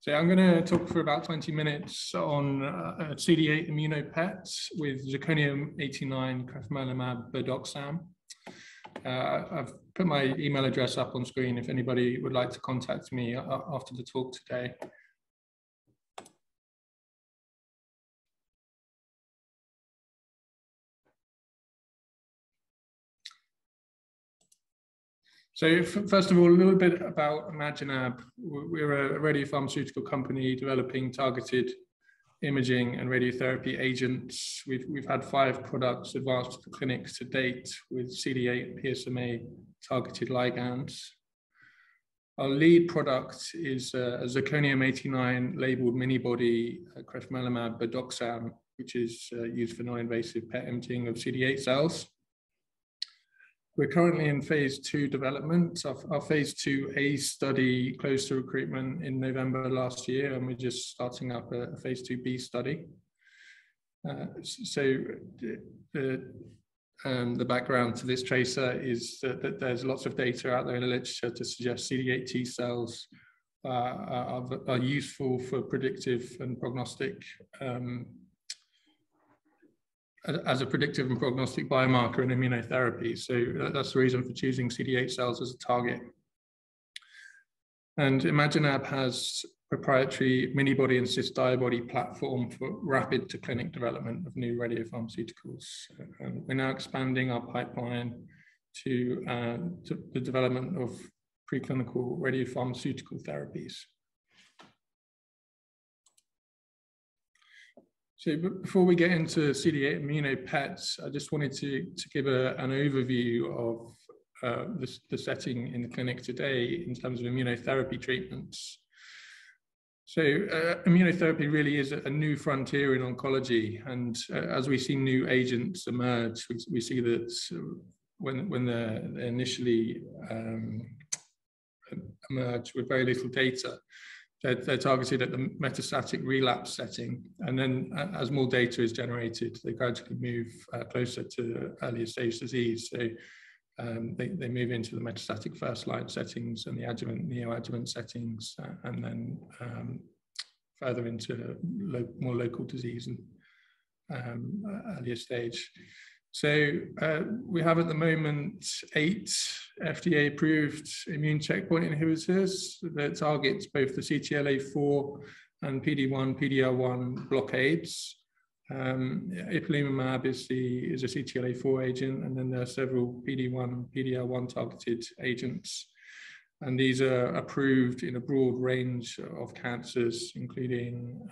So I'm going to talk for about 20 minutes on CD8 ImmunoPET with zirconium-89, crafmolumab, badoxam. I've put my email address up on screen if anybody would like to contact me after the talk today. So first of all, a little bit about ImaginAb. We're a radiopharmaceutical company developing targeted imaging and radiotherapy agents. We've had 5 products advanced to the clinic to date with CD8 and PSMA targeted ligands. Our lead product is a zirconium-89 labeled mini-body crefmolumab badoxam, which is used for non-invasive PET imaging of CD8 cells. We're currently in phase 2 development. Our phase 2A study closed to recruitment in November last year, and we're just starting up a phase 2B study. So the background to this tracer is that there's lots of data out there in the literature to suggest CD8 T cells are useful for predictive and prognostic as a predictive and prognostic biomarker in immunotherapy. So that's the reason for choosing CD8 cells as a target. And ImaginAb has proprietary mini-body and cyst diabody platform for rapid to clinic development of new radiopharmaceuticals. And we're now expanding our pipeline to the development of preclinical radiopharmaceutical therapies. So before we get into CD8 ImmunoPETs, I just wanted to give an overview of the setting in the clinic today in terms of immunotherapy treatments. So immunotherapy really is a new frontier in oncology. And as we see new agents emerge, we see that when they're initially emerge with very little data, they're targeted at the metastatic relapse setting. And then as more data is generated, they gradually move closer to earlier stage disease. So they move into the metastatic first line settings and the adjuvant, neoadjuvant settings, and then further into more local disease and earlier stage. So we have at the moment 8 FDA-approved immune checkpoint inhibitors that target both the CTLA4 and PD-1, PD-L1 blockades. Ipilimumab is a CTLA4 agent, and then there are several PD-1, PD-L1 targeted agents. And these are approved in a broad range of cancers, including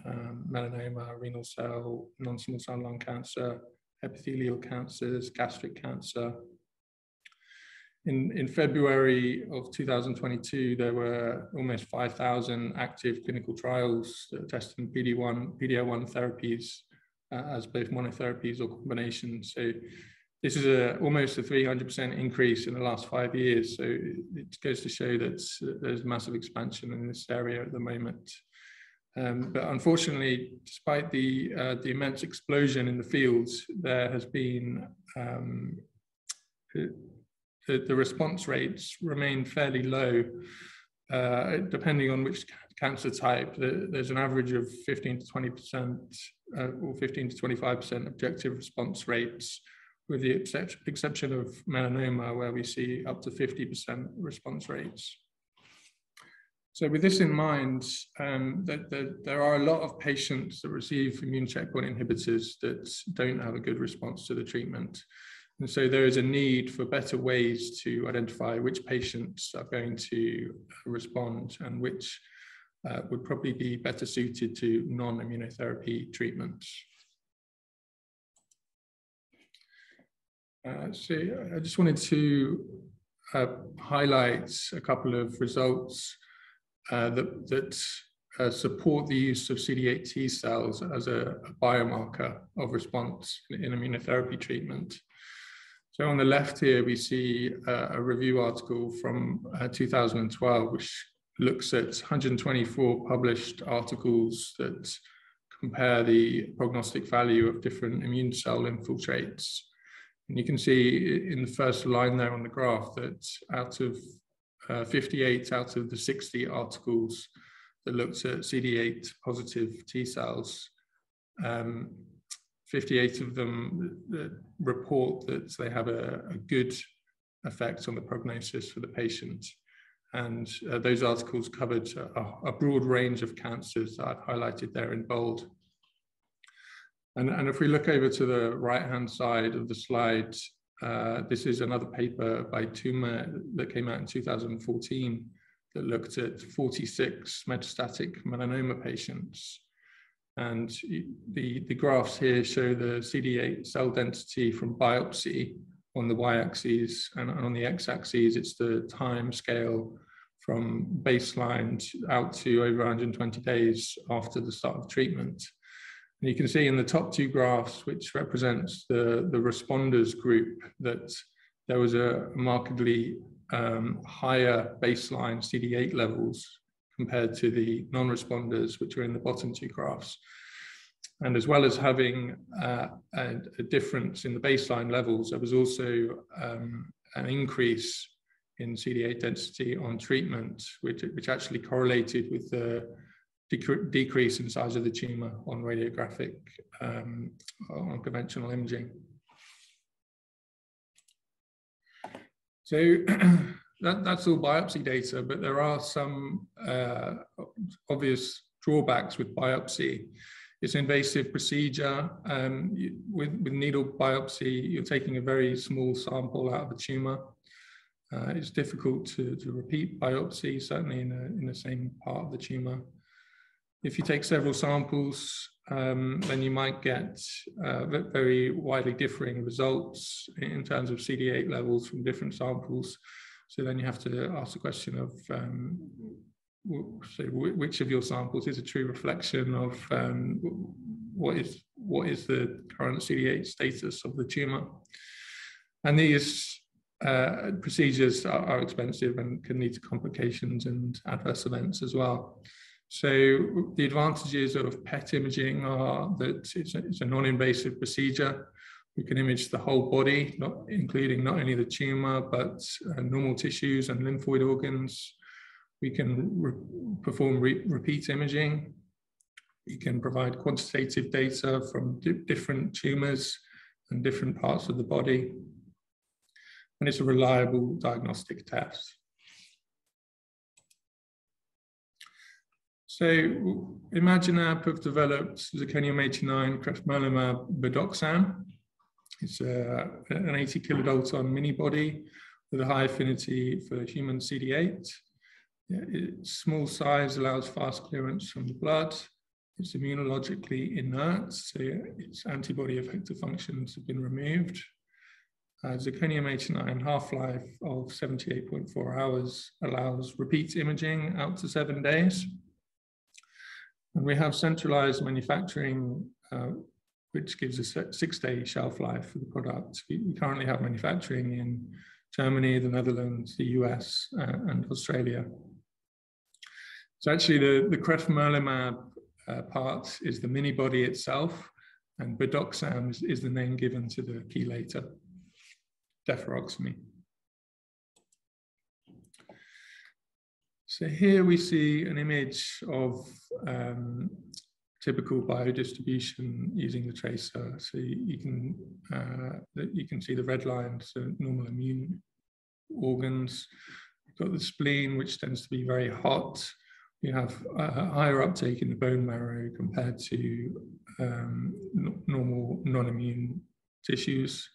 melanoma, renal cell, non-small cell lung cancer, epithelial cancers, gastric cancer. In February of 2022, there were almost 5,000 active clinical trials that tested PD-1, PD-L1 therapies as both monotherapies or combinations. So this is almost a 300% increase in the last 5 years. So it goes to show that there's massive expansion in this area at the moment. But unfortunately, despite the immense explosion in the fields, there has been the response rates remain fairly low, depending on which cancer type. There's an average of 15 to 20% or 15 to 25% objective response rates, with the exception of melanoma, where we see up to 50% response rates. So with this in mind, there are a lot of patients that receive immune checkpoint inhibitors that don't have a good response to the treatment. And so there is a need for better ways to identify which patients are going to respond and which would probably be better suited to non-immunotherapy treatments. So I just wanted to highlight a couple of results that support the use of CD8 T cells as a biomarker of response in immunotherapy treatment. So on the left here, we see a review article from 2012, which looks at 124 published articles that compare the prognostic value of different immune cell infiltrates. And you can see in the first line there on the graph that out of 58 out of the 60 articles, that looked at CD8 positive T cells, 58 of them report that they have a good effect on the prognosis for the patient. And those articles covered a broad range of cancers that I've highlighted there in bold. And if we look over to the right-hand side of the slide, this is another paper by Tuma that came out in 2014 that looked at 46 metastatic melanoma patients. And the graphs here show the CD8 cell density from biopsy on the y-axis, and on the x-axis, it's the time scale from baseline out to over 120 days after the start of treatment. And you can see in the top two graphs, which represents the responders group, that there was a markedly higher baseline CD8 levels compared to the non-responders, which are in the bottom two graphs. And as well as having a difference in the baseline levels, there was also an increase in CD8 density on treatment, which actually correlated with the decrease in size of the tumor on radiographic, on conventional imaging. So that's all biopsy data, but there are some obvious drawbacks with biopsy. It's an invasive procedure. With needle biopsy, you're taking a very small sample out of a tumor. It's difficult to repeat biopsy, certainly in the same part of the tumor. If you take several samples, then you might get very widely differing results in terms of CD8 levels from different samples. So then you have to ask the question of so which of your samples is a true reflection of what is the current CD8 status of the tumor. And these procedures are expensive and can lead to complications and adverse events as well. So the advantages of PET imaging are that it's a non-invasive procedure. We can image the whole body, including not only the tumor, but normal tissues and lymphoid organs. We can perform repeat imaging. We can provide quantitative data from different tumors and different parts of the body. And it's a reliable diagnostic test. So ImaginAb have developed zirconium-89, crefmelumab, badoxam. It's an 80 kilodalton mini-body with a high affinity for human CD8. Its small size allows fast clearance from the blood. It's immunologically inert, so its antibody effector functions have been removed. Zirconium-89 half-life of 78.4 hours allows repeat imaging out to 7 days. And we have centralized manufacturing, which gives us a 6-day shelf life for the product. We currently have manufacturing in Germany, the Netherlands, the US, and Australia. So actually the crefmelumab part is the mini-body itself, and Bidoxam is the name given to the chelator, Deferoxamine. So here we see an image of typical biodistribution using the tracer. So you can see the red lines, so normal immune organs. We've got the spleen, which tends to be very hot. We have a higher uptake in the bone marrow compared to normal non-immune tissues.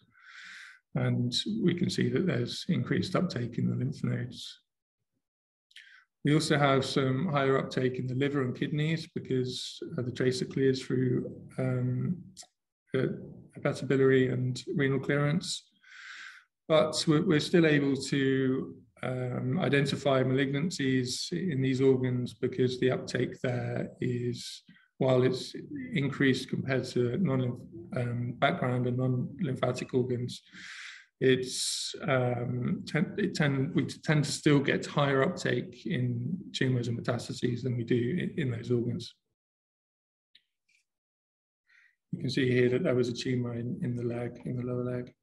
And we can see that there's increased uptake in the lymph nodes. We also have some higher uptake in the liver and kidneys because the tracer clears through hepatobiliary and renal clearance. But we're still able to identify malignancies in these organs because the uptake there is, while it's increased compared to non-background and non-lymphatic organs, we tend to still get higher uptake in tumours and metastases than we do in those organs. You can see here that there was a tumour in the leg, in the lower leg.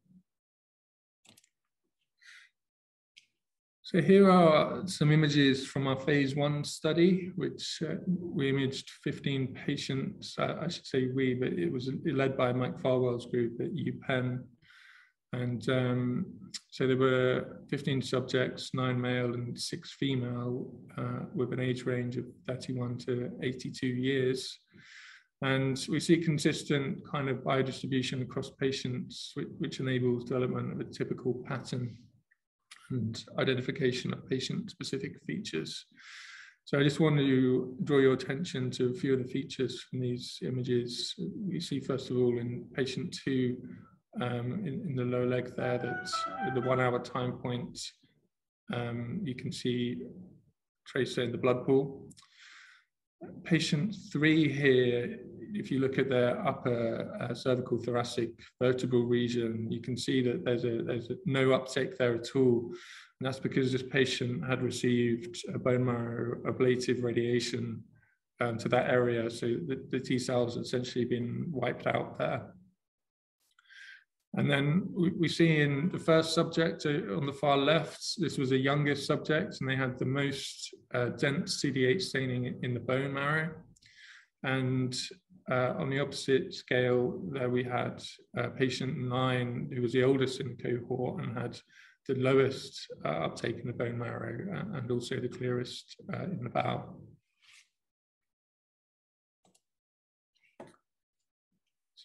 So here are some images from our phase 1 study, which we imaged 15 patients. I should say we, but it was led by Mike Farwell's group at UPenn. And so there were 15 subjects, 9 male and 6 female, with an age range of 31 to 82 years. And we see consistent kind of biodistribution across patients, which enables development of a typical pattern and identification of patient-specific features. So I just want to draw your attention to a few of the features from these images. We see, first of all, in patient 2, in the lower leg there, that at the 1-hour time point, you can see tracer in the blood pool. Patient 3 here, if you look at their upper cervical thoracic vertebral region, you can see that there's no uptake there at all. And that's because this patient had received a bone marrow ablative radiation to that area. So the T cells have essentially been wiped out there. And then we see in the first subject on the far left, this was the youngest subject, and they had the most dense CD8 staining in the bone marrow. And on the opposite scale, there we had patient 9, who was the oldest in the cohort and had the lowest uptake in the bone marrow and also the clearest in the bowel.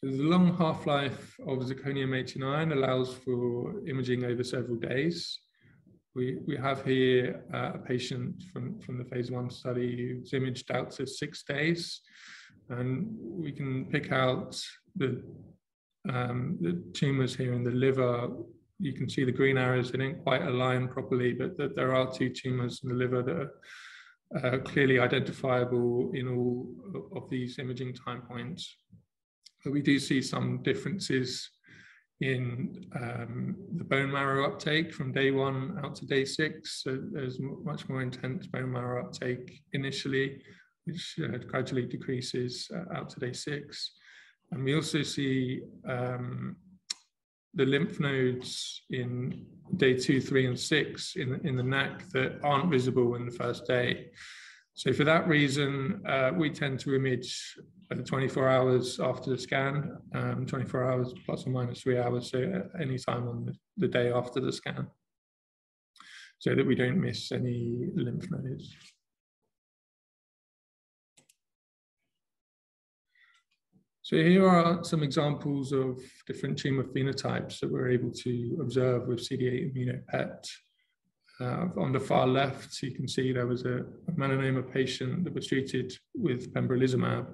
So the long half-life of zirconium-89 allows for imaging over several days. We have here a patient from the phase 1 study who's imaged out to 6 days, and we can pick out the tumors here in the liver. You can see the green arrows, they don't quite align properly, but there are 2 tumors in the liver that are clearly identifiable in all of these imaging time points. But we do see some differences in the bone marrow uptake from day 1 out to day 6. So there's much more intense bone marrow uptake initially, which gradually decreases out to day 6. And we also see the lymph nodes in day 2, 3, and 6 in the neck that aren't visible in the first day. So for that reason, we tend to image 24 hours after the scan, 24 hours plus or minus 3 hours, so any time on the day after the scan, so that we don't miss any lymph nodes. So here are some examples of different tumor phenotypes that we're able to observe with CD8 ImmunoPET. On the far left, you can see there was a melanoma patient that was treated with pembrolizumab.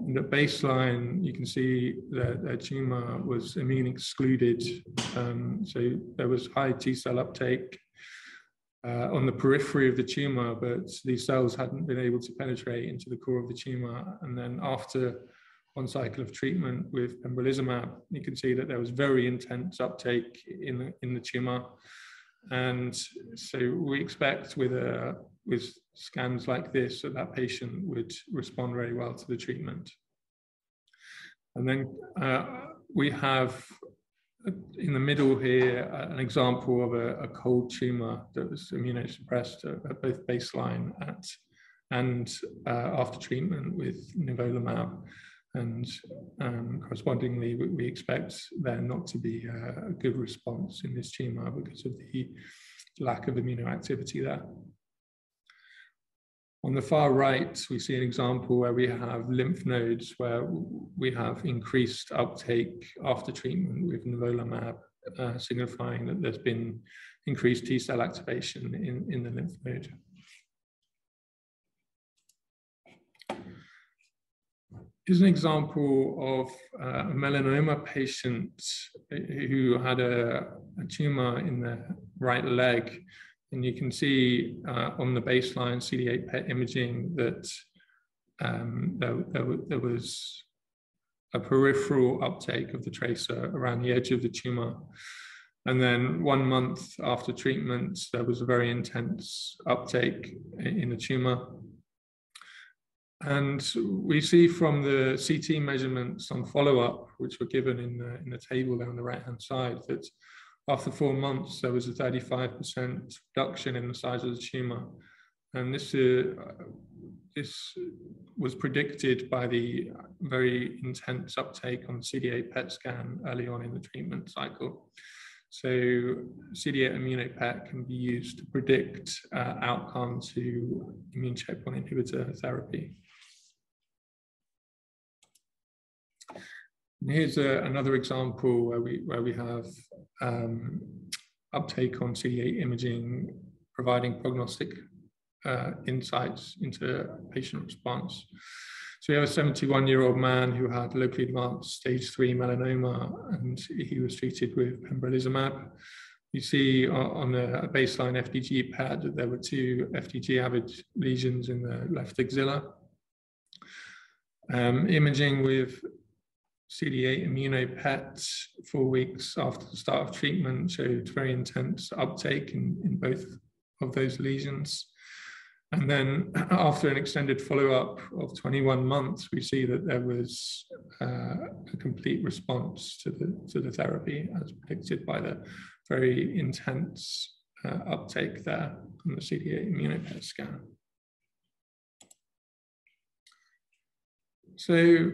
And at baseline, you can see that their tumor was immune excluded. So there was high T cell uptake on the periphery of the tumor, but these cells hadn't been able to penetrate into the core of the tumor. And then after 1 cycle of treatment with pembrolizumab, you can see that there was very intense uptake in the tumor. And so we expect with scans like this, that patient would respond very well to the treatment. And then we have in the middle here an example of a cold tumor that was immunosuppressed at both baseline and after treatment with nivolumab. And correspondingly, we expect there not to be a good response in this tumor because of the lack of immunoactivity there. On the far right, we see an example where we have lymph nodes where we have increased uptake after treatment with nivolumab, signifying that there's been increased T cell activation in the lymph node. Here's an example of a melanoma patient who had a tumor in the right leg. And you can see on the baseline CD8 PET imaging that there was a peripheral uptake of the tracer around the edge of the tumor. And then 1 month after treatment, there was a very intense uptake in the tumor. And we see from the CT measurements on follow-up, which were given in the table down the right-hand side, that After 4 months, there was a 35% reduction in the size of the tumor. And this was predicted by the very intense uptake on CD8 PET scan early on in the treatment cycle. So CD8 ImmunoPET can be used to predict outcome to immune checkpoint inhibitor therapy. And here's another example where we have uptake on CD8 imaging, providing prognostic insights into patient response. So we have a 71-year-old man who had locally advanced stage 3 melanoma, and he was treated with pembrolizumab. You see on the baseline FDG PET that there were 2 FDG avid lesions in the left axilla. Imaging with CD8 ImmunoPET 4 weeks after the start of treatment showed very intense uptake in both of those lesions. And then after an extended follow-up of 21 months, we see that there was a complete response to the therapy, as predicted by the very intense uptake there on the CD8 ImmunoPET scan. So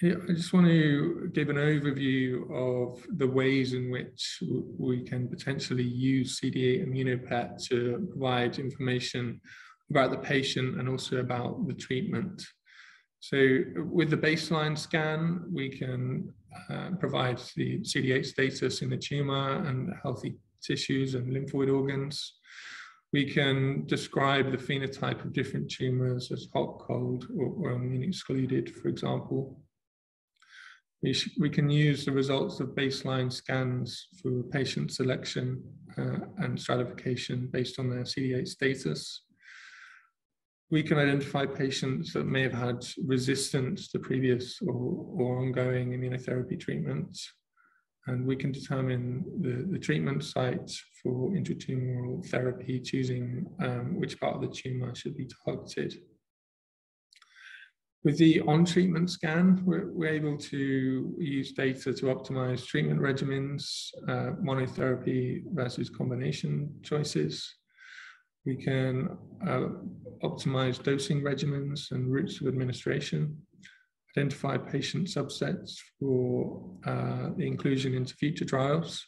yeah, I just want to give an overview of the ways in which we can potentially use CD8 ImmunoPET to provide information about the patient and also about the treatment. So with the baseline scan, we can provide the CD8 status in the tumor and healthy tissues and lymphoid organs. We can describe the phenotype of different tumors as hot, cold, or immune excluded, for example. We can use the results of baseline scans for patient selection and stratification based on their CD8 status. We can identify patients that may have had resistance to previous or ongoing immunotherapy treatments. And we can determine the treatment site for intratumoral therapy, choosing which part of the tumor should be targeted. With the on-treatment scan, we're able to use data to optimize treatment regimens, monotherapy versus combination choices. We can optimize dosing regimens and routes of administration, identify patient subsets for the inclusion into future trials,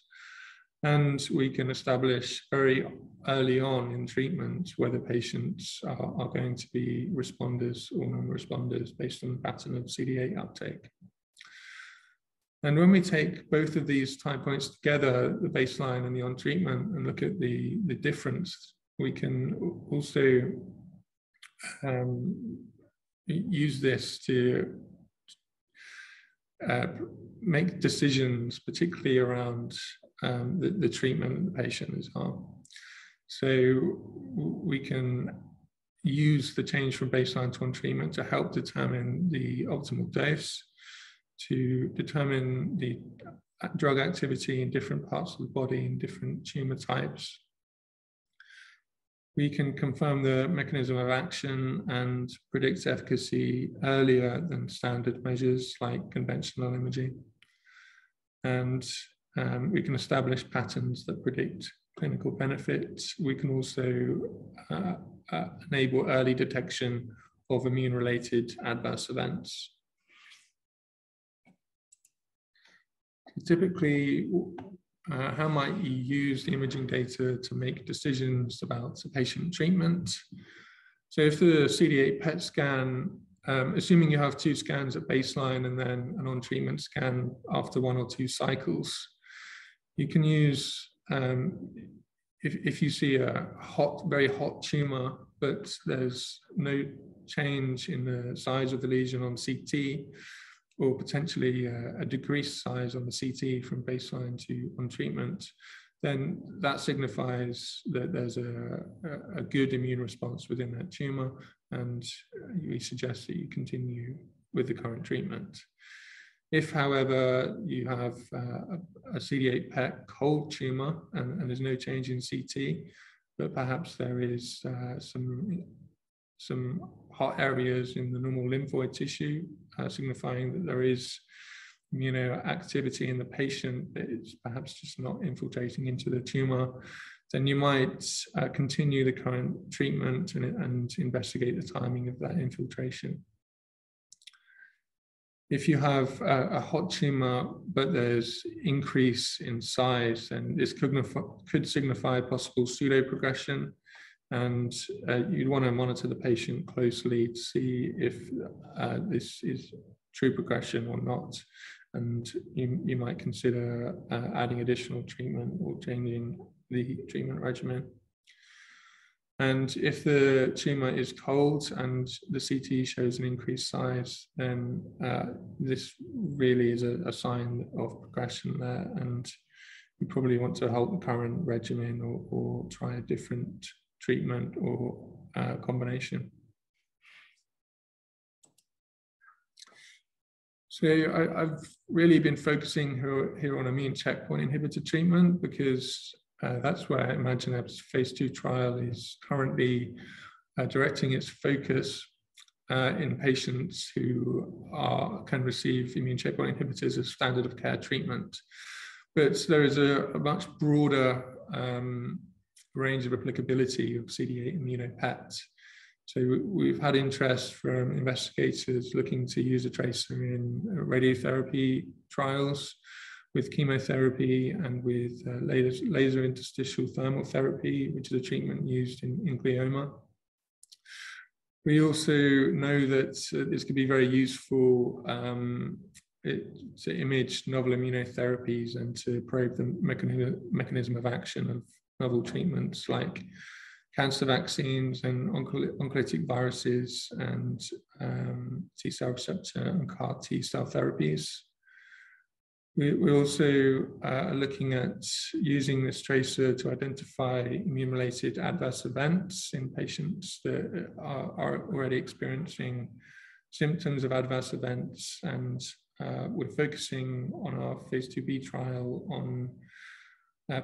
and we can establish very early on in treatment whether patients are going to be responders or non-responders based on the pattern of CD8 uptake. And when we take both of these time points together, the baseline and the on-treatment, and look at the difference, we can also use this to make decisions, particularly around the treatment the patient is on. So we can use the change from baseline to on treatment to help determine the optimal dose, to determine the drug activity in different parts of the body and different tumor types. We can confirm the mechanism of action and predict efficacy earlier than standard measures like conventional imaging. And we can establish patterns that predict clinical benefits. We can also enable early detection of immune-related adverse events. Typically, how might you use the imaging data to make decisions about patient treatment? So if the CD8 PET scan, assuming you have 2 scans at baseline and then an on-treatment scan after 1 or 2 cycles, you can use, if you see a hot, very hot tumor, but there's no change in the size of the lesion on CT, or potentially a decreased size on the CT from baseline to on treatment, then that signifies that there's a good immune response within that tumor, and we suggest that you continue with the current treatment. If, however, you have a CD8 PET cold tumor and there's no change in CT, but perhaps there is some hot areas in the normal lymphoid tissue, signifying that there is immunoactivity in the patient that is perhaps just not infiltrating into the tumor, then you might continue the current treatment and investigate the timing of that infiltration. If you have a hot tumor, but there's increase in size, then this could signify possible pseudoprogression, and you'd want to monitor the patient closely to see if this is true progression or not. And you might consider adding additional treatment or changing the treatment regimen. And if the tumor is cold and the CT shows an increased size, then this really is a sign of progression there. And you probably want to halt the current regimen or try a different treatment or combination. So I've really been focusing here on immune checkpoint inhibitor treatment because that's where ImaginAb's phase 2 trial is currently directing its focus in patients who can receive immune checkpoint inhibitors as standard of care treatment. But there is a much broader range of applicability of CD8 ImmunoPET. So we've had interest from investigators looking to use a tracer in radiotherapy trials, with chemotherapy, and with laser interstitial thermal therapy, which is a treatment used in glioma. We also know that this could be very useful to image novel immunotherapies and to probe the mechanism of action of novel treatments like cancer vaccines and oncolytic viruses and T-cell receptor and CAR T-cell therapies. We're also looking at using this tracer to identify immune-related adverse events in patients that are already experiencing symptoms of adverse events. And we're focusing on our phase 2b trial on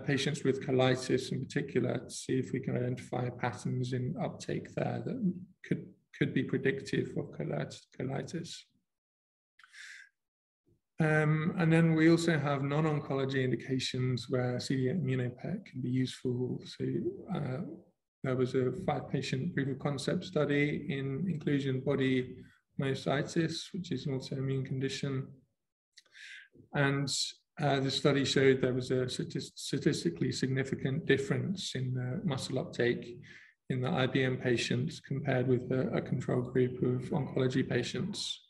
patients with colitis in particular to see if we can identify patterns in uptake there that could be predictive of colitis. And then we also have non-oncology indications where CD8 ImmunoPET can be useful. So there was a 5-patient proof of concept study in inclusion body myositis, which is an autoimmune condition. And the study showed there was a statistically significant difference in the muscle uptake in the IBM patients compared with a control group of oncology patients.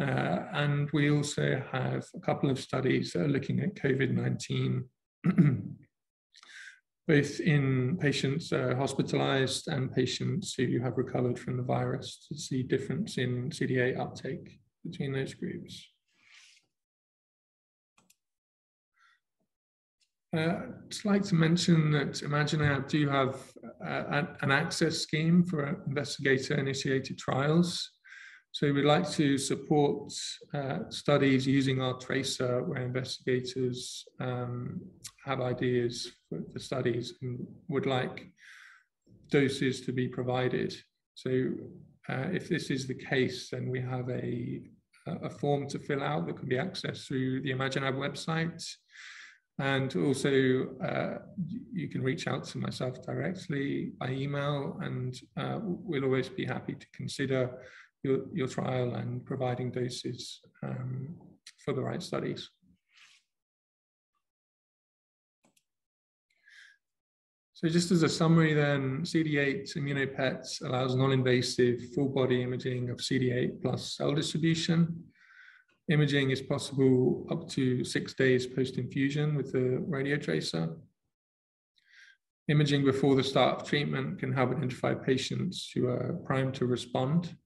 And we also have a couple of studies that are looking at COVID-19, both in patients hospitalized and patients who have recovered from the virus, to see difference in CD8 uptake between those groups. I'd just like to mention that ImaginAb do have an access scheme for investigator-initiated trials. So we'd like to support studies using our tracer where investigators have ideas for the studies and would like doses to be provided. So if this is the case, then we have a form to fill out that can be accessed through the ImaginAb website. And also, you can reach out to myself directly by email, and we'll always be happy to consider your trial and providing doses for the right studies. So just as a summary then, CD8 ImmunoPET allows non-invasive full body imaging of CD8 plus cell distribution. Imaging is possible up to 6 days post-infusion with the radiotracer. Imaging before the start of treatment can help identify patients who are primed to respond.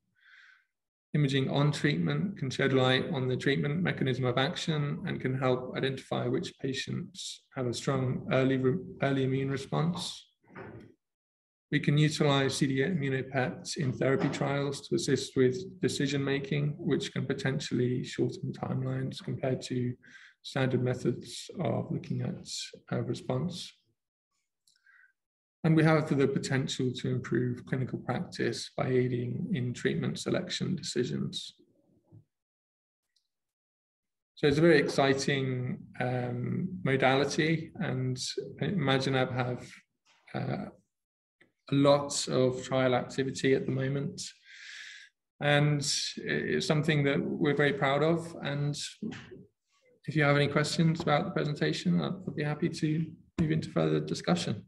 Imaging on treatment can shed light on the treatment mechanism of action and can help identify which patients have a strong early immune response. We can utilize CD8 ImmunoPET in therapy trials to assist with decision-making, which can potentially shorten timelines compared to standard methods of looking at response. And we have the potential to improve clinical practice by aiding in treatment selection decisions. So it's a very exciting modality, and ImaginAb have lots of trial activity at the moment. And it's something that we're very proud of. And if you have any questions about the presentation, I'll be happy to move into further discussion.